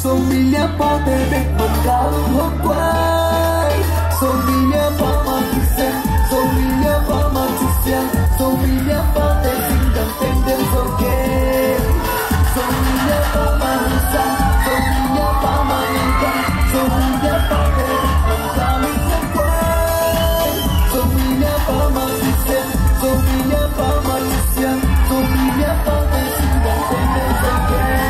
Zomi nya pa te dek man ka thuốc quay, Zomi nya pa ma chi sen, Zomi nya pa ma chi sen, Zomi nya pa te xin gần tem dem dong kem, Zomi nya pa ma san, Zomi nya pa ma ngang ka, Zomi nya pa te dek man ka thuốc quay, Zomi nya pa ma chi sen, Zomi nya pa ma chi sen, Zomi nya pa te xin gần tem dem dong kem.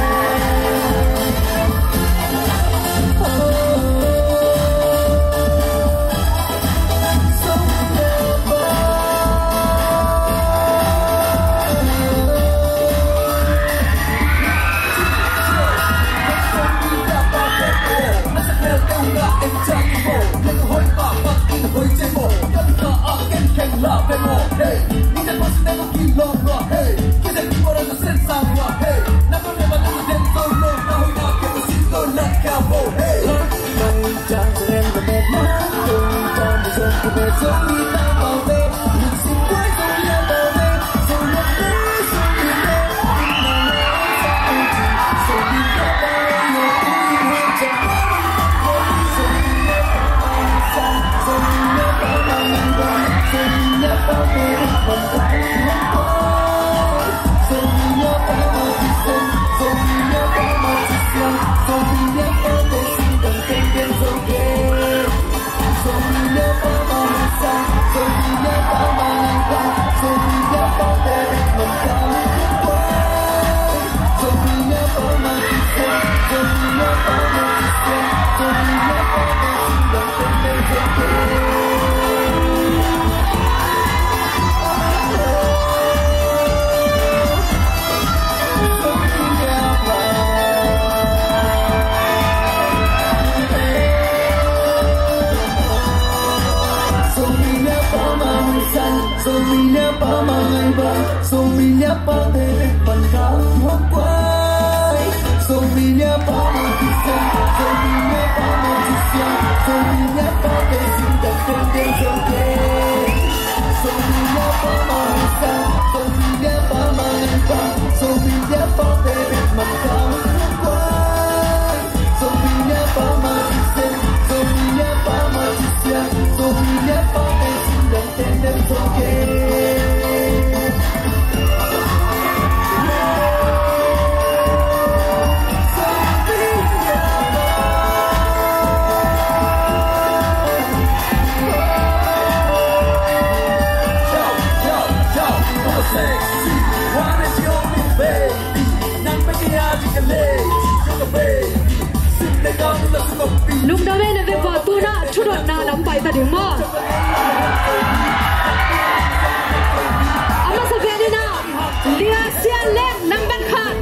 Lúc đó bên là về vợ tu nợ chút đột nào đóng bảy ta đứng mơ. Ông ta sẽ về đi nào. Lia xe lên năm ban khát.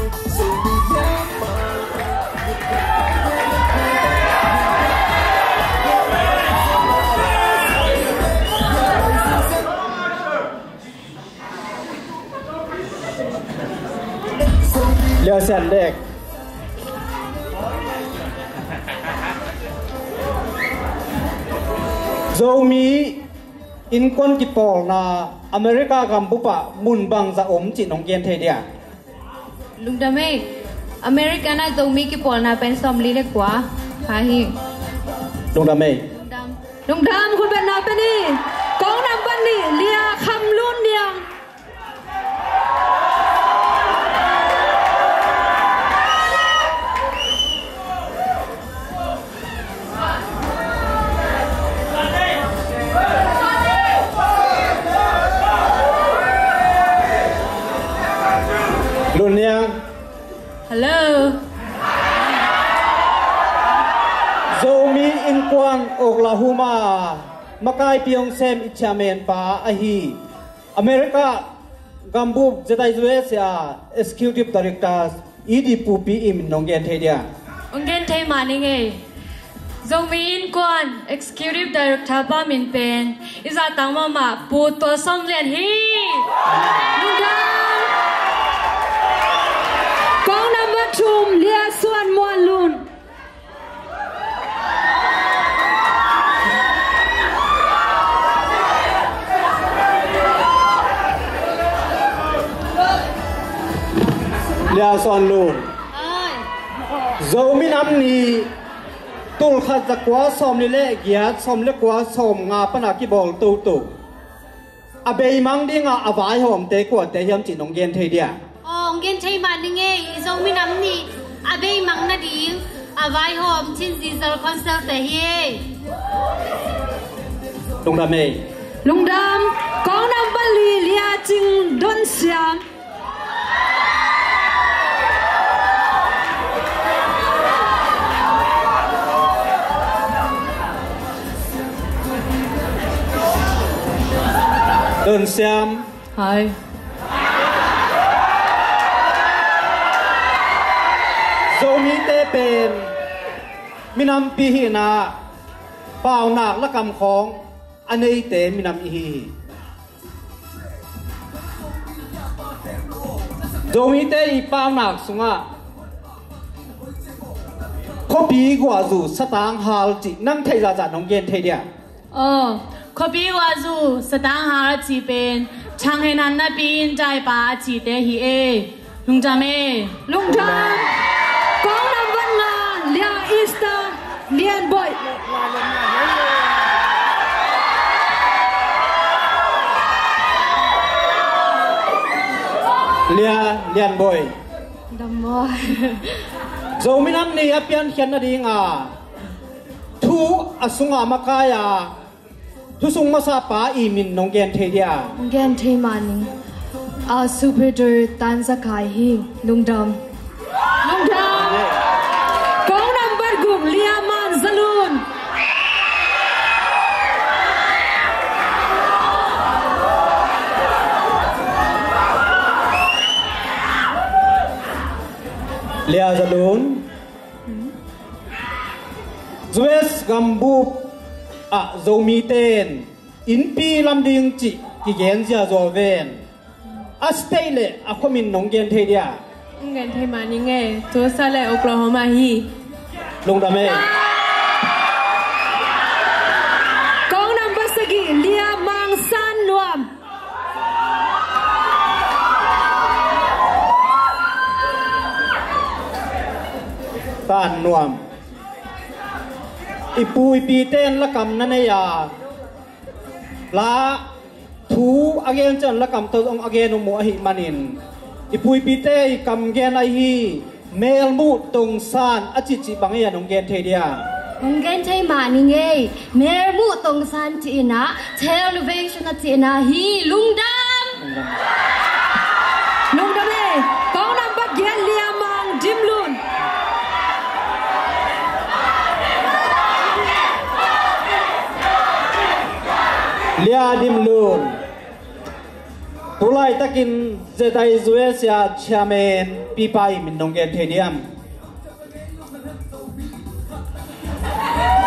Lia xe lên. Zomi in con kipol na America gambupa mun bang za om chin ong gen the dia. Lungdame America na Zomi kipol na pen som li le kwa ha hi. Lungdame. Lungdam khun ben na pen ni. Kong nam ban ni lia kham lun niang. Hello. Zomi in Kwang Oklahoma, Makai Pyong Sem Ichamen Pa Ahi, America Gambu Zeta Executive Director Idi Pupi Im Nongen Tedia. Ungen Tay Maninge Zomi in Kwan, Executive Director Bamin Pen, is a Tamama, Puto Somlian He. Kong number two, Lia Suan Muan Lun. Lia Suan Lun. Zomi Namni Tul Khazakwa Somlile Giat Somlekwa Som Ngapanaki Bol Tutu Abey Mangdinga Avai Home Tekwa Teham Tinongen Tedia. Oh, Gen Tay Maninge, Zomi Namni Abey Mangnadi Avai Home Tinzizal Concert Tehie Lungdame Lungdam Konam Bali Lia Ching Don Siam. Đơn Siam. Hi. Zomi Tê Pen Minam Pihina Bao Nạc Lá Cầm Khóng Anei Tê Minam Ihi Zomi Tê Y Bao Nạc Sunga Copy Gua Dù Satang Hal Chị Năng Thay Gia Dạ Nông Ghen Thay Địa. Ờ Kopi wazu sedang hal cipin, canghenan nabi injai pa citehi lungjame lungjam. Kong number ngan Lia Ista Lian Boy. Lian Boy. Damboy. Zomi Nam ni apian kian nadinga. Tu asunga makaya. Tusung masapa imin nonggen tedia. Nonggen temani. Our superior Tanzakai hi lungdam. Lungdam. Kong number gum liaman zalun. Lia zalun. Zues gambu. A Zomi Ten in Pi Lam Ding Chi Gigenzia Zoven A Stale A Comin Nongen Tedia Ngen Temaninge to Sale Oklahoma He Lungdame Kong number Sagi Lia Mang San Nuam San Nuam Ipui piten lakam nanaya la thu again chan lakam tozong again umu ahi manin ipui pite kam gen ahi mel mu tong san achichi bangya nonggen thedia nonggen thai maninge mel mu tong san china television china hi lungdam lungdam le kong nam bat gen liamang dimlun. Lia Dimlun Tulai Takin Zetai Zuesia Chairman Pipai Mindongen Tediam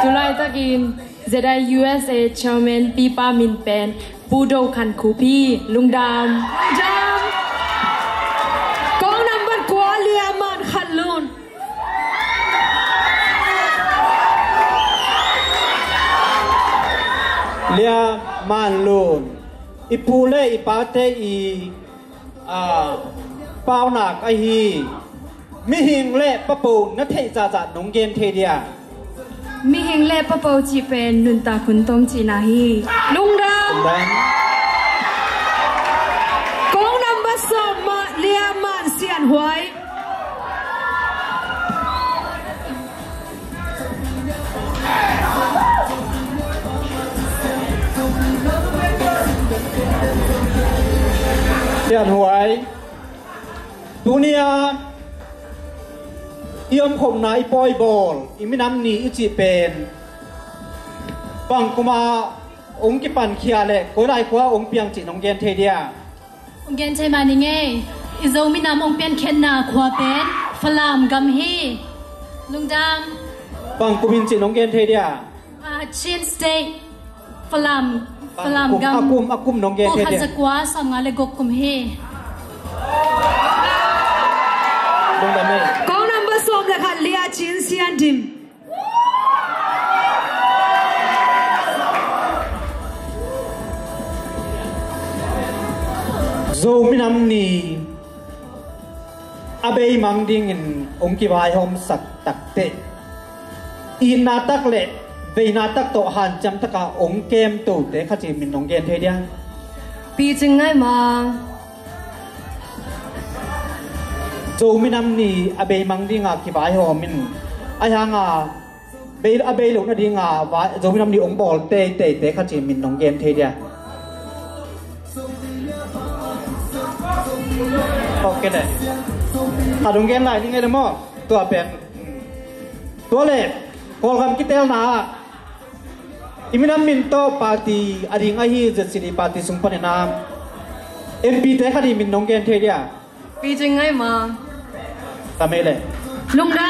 Tulai Takin Zetai USA Chairman Pipa Minpen Pudo Kan Kupi Lungdam Lungdam Kong number Kwa Liaman Khanlun Lia Man Loon Ipule Ipate I Paunak Ahi Mihing Le Papo Nate Zaza Nongen Tedia Mihing Le Papo Chipen Nunta Kuntom Chinahi Lungdam Kong number Soma Lia Man Sian Huai Sian Huai Dunia Iom Khom Nai Boy Ball Iminam Ni Ichi Pen Bang Kuma Ong Kipan Kia Le Ko Lai Kwa Ong Piang Chi Nonggen Thedia Onggen Thai Maninge Izominam Ong Pian Khen Na Kwa Pen Phalam Gam He Lungdam. Bang kumin si nonggen te dia. Chin state falam falam gam. Akum akum nonggen te dia. Pohasa kuah sama le gok kum he. Lungdam ni. Kau number som lekah Lia Chin Sian Dim. Zomi nam ni. Abey mam dingin ongkibai hom sak takte. Inatak le, beinatak to han jam taka ong game tu deh kaji min ong game dia. Pi Ching Ngaih mang. Zomi nam ni abey mam ding ongkibai hom min. Ayang abey lu na ding Zomi nam ni ong ball te te deh kaji min ong game dia. Oke deh. ถ้าดงแกนไหลนี่ไงเดมอตัวเป็นตัวเล็กพอลคำคิดเท่าน่ะอิมินัมมินโตปาร์ตี้อะไรงี้จะสิริปาร์ตี้สุพรรณนามเอ็มพีแต่คดีมินดงแกนเทียบีจึงไงมาทำไมเลยลุงดา